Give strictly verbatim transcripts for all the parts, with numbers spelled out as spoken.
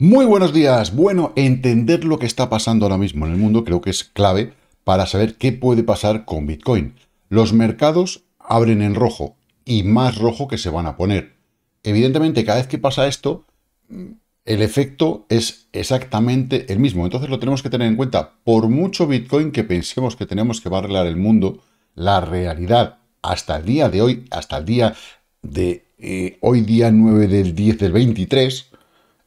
Muy buenos días. Bueno, entender lo que está pasando ahora mismo en el mundo creo que es clave para saber qué puede pasar con Bitcoin. Los mercados abren en rojo y más rojo que se van a poner. Evidentemente, cada vez que pasa esto, el efecto es exactamente el mismo. Entonces lo tenemos que tener en cuenta. Por mucho Bitcoin que pensemos que tenemos que va a arreglar el mundo, la realidad hasta el día de hoy, hasta el día de eh, hoy día nueve del diez del veintitrés...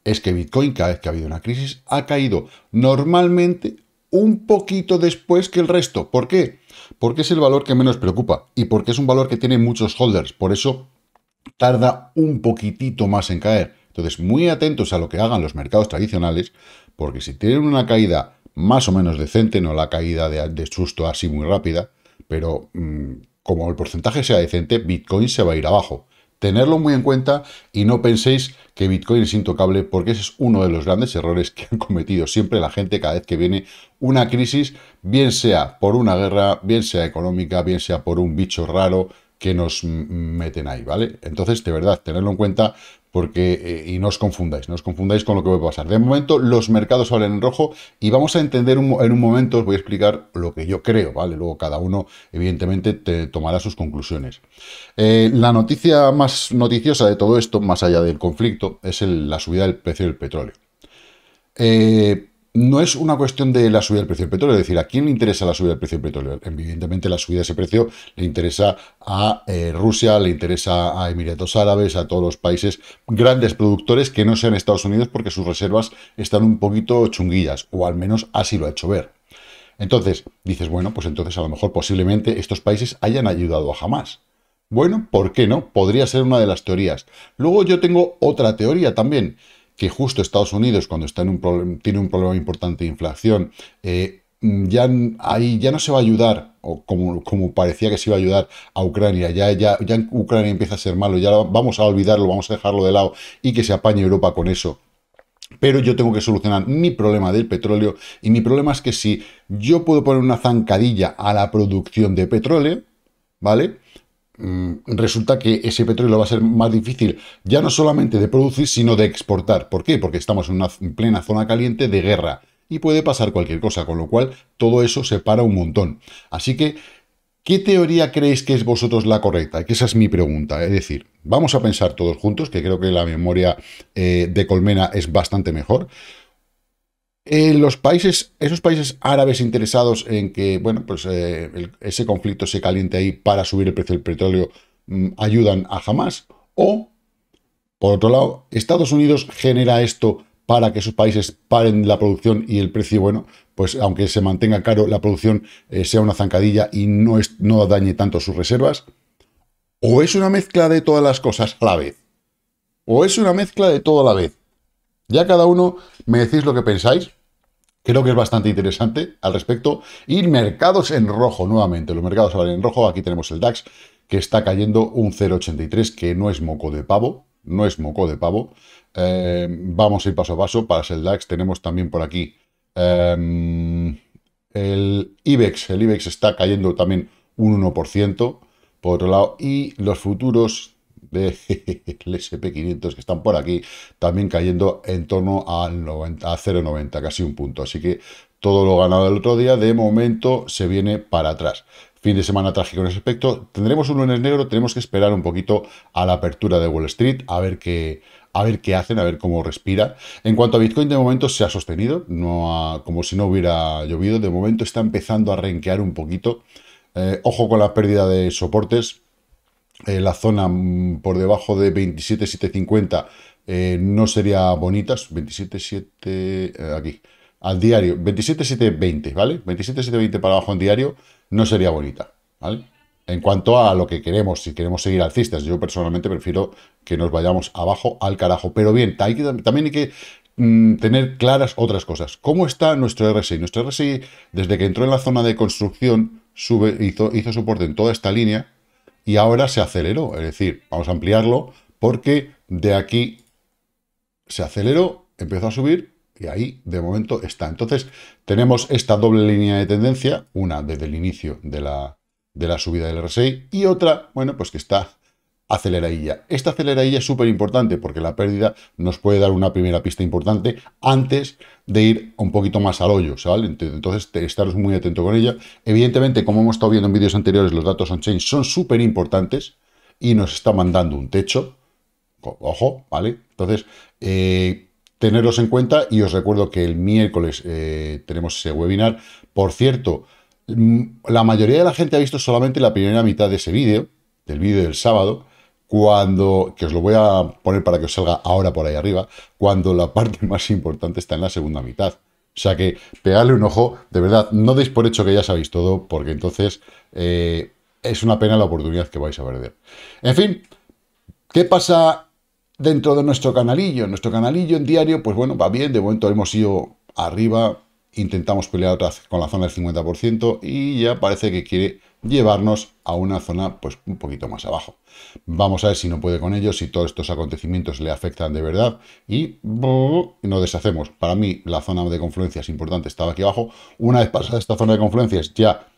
es que Bitcoin, cada vez que ha habido una crisis, ha caído normalmente un poquito después que el resto. ¿Por qué? Porque es el valor que menos preocupa y porque es un valor que tiene muchos holders. Por eso tarda un poquitito más en caer. Entonces, muy atentos a lo que hagan los mercados tradicionales, porque si tienen una caída más o menos decente, no la caída de, de susto así muy rápida, pero mmm, como el porcentaje sea decente, Bitcoin se va a ir abajo. Tenerlo muy en cuenta y no penséis que Bitcoin es intocable, porque ese es uno de los grandes errores que han cometido siempre la gente cada vez que viene una crisis, bien sea por una guerra, bien sea económica, bien sea por un bicho raro que nos meten ahí, ¿vale? Entonces, de verdad, tenedlo en cuenta porque eh, y no os confundáis, no os confundáis con lo que va a pasar. De momento, los mercados hablan en rojo y vamos a entender un, en un momento, os voy a explicar lo que yo creo, ¿vale? Luego cada uno, evidentemente, te tomará sus conclusiones. Eh, la noticia más noticiosa de todo esto, más allá del conflicto, es el, la subida del precio del petróleo. Eh, no es una cuestión de la subida del precio del petróleo, es decir, ¿a quién le interesa la subida del precio del petróleo? Evidentemente, la subida de ese precio le interesa a eh, Rusia, le interesa a Emiratos Árabes, a todos los países grandes productores que no sean Estados Unidos, porque sus reservas están un poquito chunguillas, o al menos así lo ha hecho ver. Entonces, dices, bueno, pues entonces a lo mejor posiblemente estos países hayan ayudado a Hamás. Bueno, ¿por qué no? Podría ser una de las teorías. Luego yo tengo otra teoría también, que justo Estados Unidos, cuando está en un problema, tiene un problema importante de inflación, eh, ya, ahí ya no se va a ayudar, o como, como parecía que se iba a ayudar a Ucrania, ya, ya, ya Ucrania empieza a ser malo, ya vamos a olvidarlo, vamos a dejarlo de lado y que se apañe Europa con eso. Pero yo tengo que solucionar mi problema del petróleo, y mi problema es que si yo puedo poner una zancadilla a la producción de petróleo, ¿vale?, resulta que ese petróleo va a ser más difícil, ya no solamente de producir, sino de exportar. ¿Por qué? Porque estamos en una plena zona caliente de guerra y puede pasar cualquier cosa, con lo cual todo eso se para un montón. Así que, ¿qué teoría creéis que es vosotros la correcta? Que esa es mi pregunta. Es decir, vamos a pensar todos juntos, que creo que la memoria eh, de colmena es bastante mejor. Eh, los países, esos países árabes interesados en que, bueno, pues eh, el, ese conflicto se caliente ahí para subir el precio del petróleo, mmm, ayudan a Hamás, o, por otro lado, Estados Unidos genera esto para que esos países paren la producción y el precio, bueno, pues aunque se mantenga caro, la producción eh, sea una zancadilla y no, es, no dañe tanto sus reservas, o es una mezcla de todas las cosas a la vez, o es una mezcla de todo a la vez. Ya cada uno me decís lo que pensáis. Creo que es bastante interesante al respecto. Y mercados en rojo nuevamente. Los mercados ahora en rojo. Aquí tenemos el DAX, que está cayendo un cero coma ochenta y tres, que no es moco de pavo. No es moco de pavo. Eh, vamos a ir paso a paso. Para el DAX tenemos también por aquí eh, el IBEX. El IBEX está cayendo también un uno por ciento, por otro lado. Y los futuros del S P quinientos, que están por aquí, también cayendo en torno a, noventa, a cero coma noventa, casi un punto. Así que todo lo ganado el otro día, de momento, se viene para atrás. Fin de semana trágico en ese aspecto. Tendremos un lunes negro, tenemos que esperar un poquito a la apertura de Wall Street, a ver qué, a ver qué hacen, a ver cómo respira. En cuanto a Bitcoin, de momento se ha sostenido, no ha, como si no hubiera llovido. De momento está empezando a renquear un poquito. Eh, ojo con la pérdida de soportes. Eh, la zona por debajo de veintisiete mil setecientos cincuenta eh, no sería bonitas. veintisiete mil setecientos, eh, aquí, al diario, veintisiete mil setecientos veinte, ¿vale? veintisiete mil setecientos veinte para abajo en diario no sería bonita, ¿vale? En cuanto a lo que queremos, si queremos seguir alcistas, yo personalmente prefiero que nos vayamos abajo al carajo. Pero bien, hay que, también hay que mmm, tener claras otras cosas. ¿Cómo está nuestro R S I? Nuestro R S I, desde que entró en la zona de construcción, sube, hizo, hizo soporte en toda esta línea, y ahora se aceleró, es decir, vamos a ampliarlo, porque de aquí se aceleró, empezó a subir, y ahí de momento está. Entonces, tenemos esta doble línea de tendencia, una desde el inicio de la, de la subida del R S I, y otra, bueno, pues que está aceleradilla. Esta aceleradilla es súper importante porque la pérdida nos puede dar una primera pista importante antes de ir un poquito más al hoyo, ¿vale? Entonces, estaros muy atento con ella. Evidentemente, como hemos estado viendo en vídeos anteriores, los datos on-chain son súper importantes y nos está mandando un techo. Ojo, ¿vale? Entonces, eh, tenerlos en cuenta, y os recuerdo que el miércoles eh, tenemos ese webinar. Por cierto, la mayoría de la gente ha visto solamente la primera mitad de ese vídeo, del vídeo del sábado, cuando, que os lo voy a poner para que os salga ahora por ahí arriba, cuando la parte más importante está en la segunda mitad. O sea que pegarle un ojo, de verdad, no deis por hecho que ya sabéis todo, porque entonces eh, es una pena la oportunidad que vais a perder. En fin, ¿qué pasa dentro de nuestro canalillo? Nuestro canalillo en diario, pues bueno, va bien, de momento hemos ido arriba, intentamos pelear otra vez con la zona del cincuenta por ciento y ya parece que quiere llevarnos a una zona pues un poquito más abajo. Vamos a ver si no puede con ello, si todos estos acontecimientos le afectan de verdad y nos deshacemos. Para mí la zona de confluencia es importante, estaba aquí abajo. Una vez pasada esta zona de confluencias ya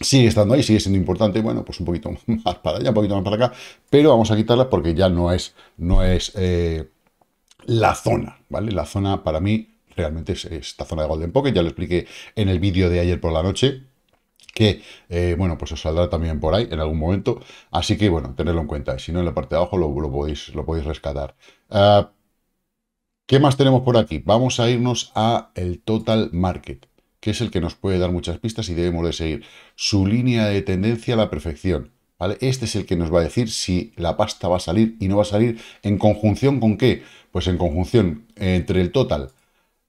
sigue estando ahí, sigue siendo importante. Bueno, pues un poquito más para allá, un poquito más para acá, pero vamos a quitarla porque ya no es, no es eh, la zona, ¿vale? La zona para mí realmente es esta zona de Golden Pocket. Ya lo expliqué en el vídeo de ayer por la noche, que, eh, bueno, pues os saldrá también por ahí en algún momento. Así que, bueno, tenedlo en cuenta. Si no, en la parte de abajo lo, lo, podéis, lo podéis rescatar. Uh, ¿Qué más tenemos por aquí? Vamos a irnos a el Total Market, que es el que nos puede dar muchas pistas y debemos de seguir su línea de tendencia a la perfección, ¿vale? Este es el que nos va a decir si la pasta va a salir y no va a salir. ¿En conjunción con qué? Pues en conjunción entre el Total,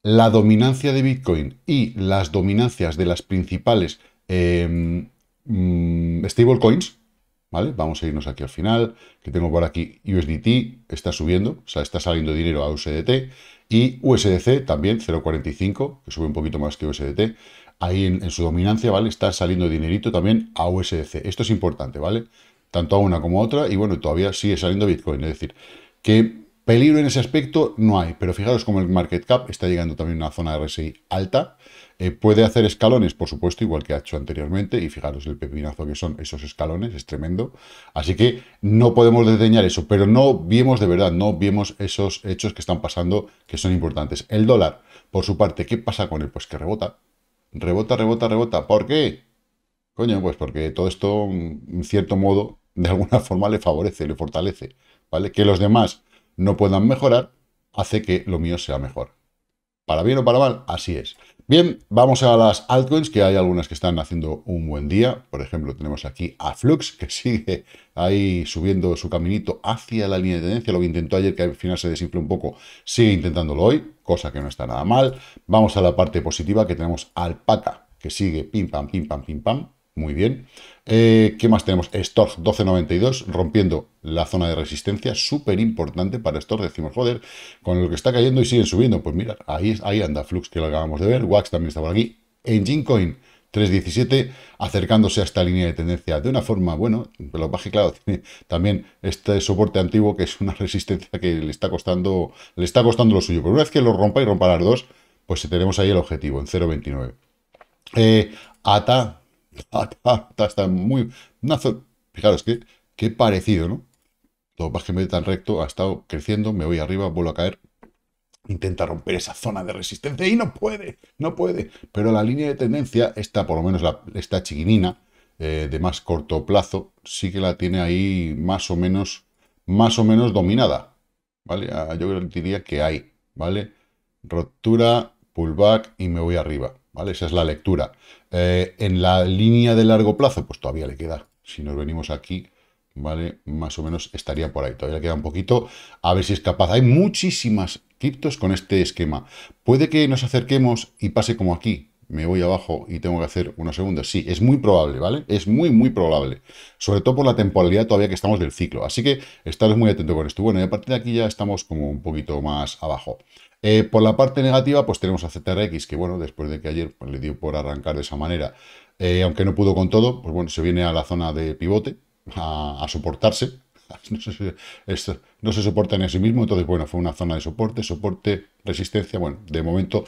la dominancia de Bitcoin y las dominancias de las principales eh, stablecoins, ¿vale? Vamos a irnos aquí al final, que tengo por aquí U S D T, está subiendo, o sea, está saliendo dinero a U S D T, y U S D C también, cero coma cuarenta y cinco, que sube un poquito más que U S D T, ahí en, en su dominancia, ¿vale? Está saliendo dinerito también a U S D C, esto es importante, ¿vale? Tanto a una como a otra, y bueno, todavía sigue saliendo Bitcoin, es decir, que peligro en ese aspecto no hay, pero fijaros como el market cap está llegando también a una zona de R S I alta, eh, puede hacer escalones, por supuesto, igual que ha hecho anteriormente, y fijaros el pepinazo que son esos escalones, es tremendo, así que no podemos desdeñar eso, pero no vemos de verdad, no vemos esos hechos que están pasando, que son importantes. El dólar, por su parte, ¿qué pasa con él? Pues que rebota, rebota, rebota, rebota, ¿por qué? Coño, pues porque todo esto, en cierto modo, de alguna forma le favorece, le fortalece, ¿vale? Que los demás no puedan mejorar, hace que lo mío sea mejor. Para bien o para mal, así es. Bien, vamos a las altcoins, que hay algunas que están haciendo un buen día. Por ejemplo, tenemos aquí a Flux, que sigue ahí subiendo su caminito hacia la línea de tendencia. Lo que intentó ayer, que al final se desinfló un poco, sigue intentándolo hoy, cosa que no está nada mal. Vamos a la parte positiva, que tenemos Alpaca, que sigue pim, pam, pim, pam, pim, pam. Muy bien. Eh, ¿Qué más tenemos? Storch doce noventa y dos, rompiendo la zona de resistencia, súper importante para Storch. Decimos, joder, con lo que está cayendo y siguen subiendo. Pues mirad, ahí, ahí anda Flux, que lo acabamos de ver. Wax también está por aquí. En Gine Coin tres diecisiete, acercándose a esta línea de tendencia de una forma, bueno, pero lo baje, claro, tiene también este soporte antiguo, que es una resistencia que le está costando, le está costando lo suyo. Pero una vez que lo rompa y rompa las dos, pues tenemos ahí el objetivo, en cero coma veintinueve. Eh, A T A. Está muy... Fijaros, que qué parecido, ¿no? Lo más que me ve tan recto, ha estado creciendo, me voy arriba, vuelvo a caer. Intenta romper esa zona de resistencia y no puede, no puede. Pero la línea de tendencia, esta por lo menos la, esta chiquinina, eh, de más corto plazo, sí que la tiene ahí más o menos, más o menos dominada, ¿vale? Yo diría que hay, ¿vale? Rotura, pullback y me voy arriba, ¿vale? Esa es la lectura. Eh, en la línea de largo plazo, pues todavía le queda. Si nos venimos aquí, ¿vale? Más o menos estaría por ahí. Todavía le queda un poquito. A ver si es capaz. Hay muchísimas criptos con este esquema. Puede que nos acerquemos y pase como aquí. Me voy abajo y tengo que hacer unos segundos. Sí, es muy probable, ¿vale? Es muy, muy probable. Sobre todo por la temporalidad todavía que estamos del ciclo. Así que estaros muy atentos con esto. Bueno, y a partir de aquí ya estamos como un poquito más abajo. Eh, por la parte negativa, pues tenemos a Z R X, que bueno, después de que ayer pues, le dio por arrancar de esa manera, eh, aunque no pudo con todo, pues bueno, se viene a la zona de pivote, a, a soportarse, no se, es, no se soporta ni a sí mismo, entonces bueno, fue una zona de soporte, soporte, resistencia, bueno, de momento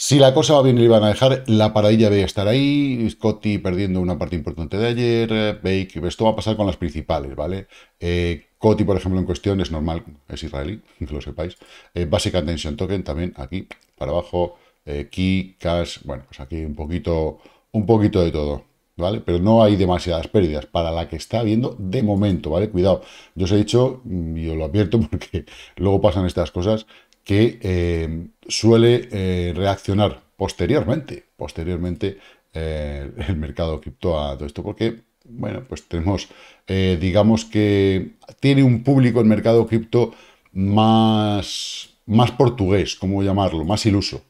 Si la cosa va bien y le van a dejar, la paradilla debe estar ahí. Coti perdiendo una parte importante de ayer. Bake, esto va a pasar con las principales, ¿vale? Eh, Coti, por ejemplo, en cuestión es normal, es israelí, que lo sepáis. Eh, Basic Attention Token también aquí, para abajo. Eh, Key, Cash, bueno, pues aquí un poquito, un poquito de todo, ¿vale? Pero no hay demasiadas pérdidas para la que está habiendo de momento, ¿vale? Cuidado, yo os he dicho, y os lo advierto porque luego pasan estas cosas, que eh, suele eh, reaccionar posteriormente, posteriormente eh, el mercado cripto a todo esto, porque, bueno, pues tenemos, eh, digamos que tiene un público el mercado cripto más, más portugués, ¿cómo llamarlo? Más iluso,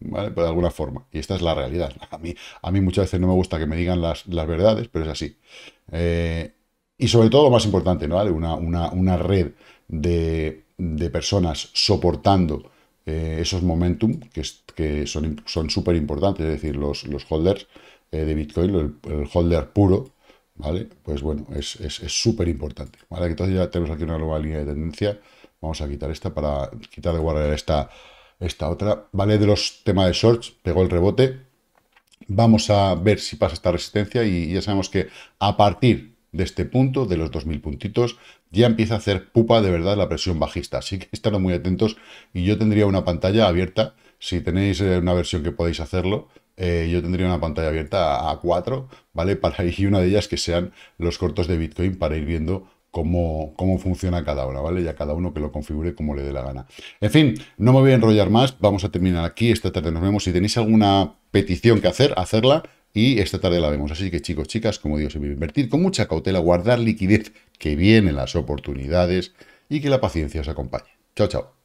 ¿vale? Pero de alguna forma, y esta es la realidad. A mí, a mí muchas veces no me gusta que me digan las, las verdades, pero es así. Eh, y sobre todo lo más importante, ¿no? ¿Vale? Una, una, una red de... de personas soportando eh, esos momentum que, que son son súper importantes, es decir, los, los holders eh, de Bitcoin, el, el holder puro, ¿vale? Pues bueno, es súper importante, ¿vale? Entonces ya tenemos aquí una nueva línea de tendencia, vamos a quitar esta para quitar de guardar esta, esta otra, ¿vale? De los temas de shorts, pegó el rebote, vamos a ver si pasa esta resistencia y ya sabemos que a partir de este punto, de los dos mil puntitos, ya empieza a hacer pupa de verdad la presión bajista. Así que estaros muy atentos y yo tendría una pantalla abierta, si tenéis una versión que podéis hacerlo, eh, yo tendría una pantalla abierta a cuatro, ¿vale? Para ir una de ellas que sean los cortos de Bitcoin para ir viendo cómo, cómo funciona cada una, ¿vale? Ya cada uno que lo configure como le dé la gana. En fin, no me voy a enrollar más, vamos a terminar aquí, esta tarde nos vemos. Si tenéis alguna petición que hacer, hacerla. Y esta tarde la vemos. Así que chicos, chicas, como digo, siempre invertir con mucha cautela, guardar liquidez, que vienen las oportunidades y que la paciencia os acompañe. Chao, chao.